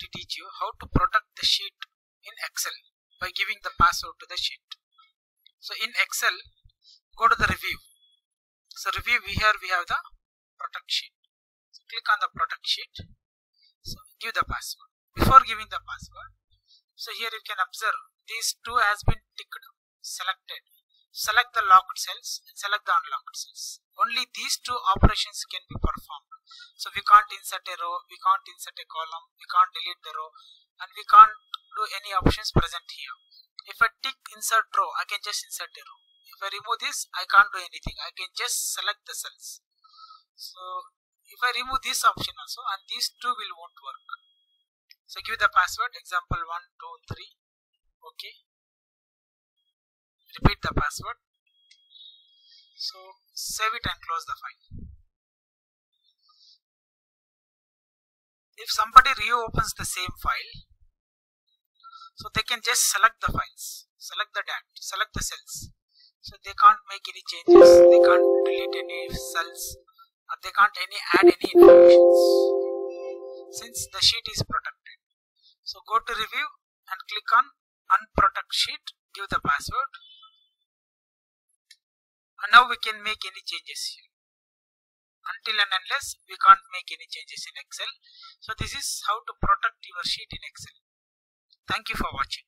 to teach you how to protect the sheet in Excel by giving the password to the sheet. So in Excel, go to the review. So review, here we have the protect sheet. So click on the protect sheet. So give the password. Before giving the password, so here you can observe these two has been ticked, selected. Select the locked cells and select the unlocked cells. Only these two operations can be performed. So we can't insert a row, we can't insert a column, we can't delete the row, and we can't do any options present here. If I tick insert row, I can just insert a row. If I remove this, I can't do anything. I can just select the cells. So if I remove this option also, and these two will won't work. So give the password, example 1, 2, 3. Okay. Repeat the password. So save it and close the file. If somebody reopens the same file, so they can just select the files, select the data, select the cells. So they can't make any changes, they can't delete any cells, or they can't add any information since the sheet is protected. So go to review and click on unprotect sheet, give the password. And now we can make any changes here. Until and unless we can't make any changes in Excel. So this is how to protect your sheet in Excel. Thank you for watching.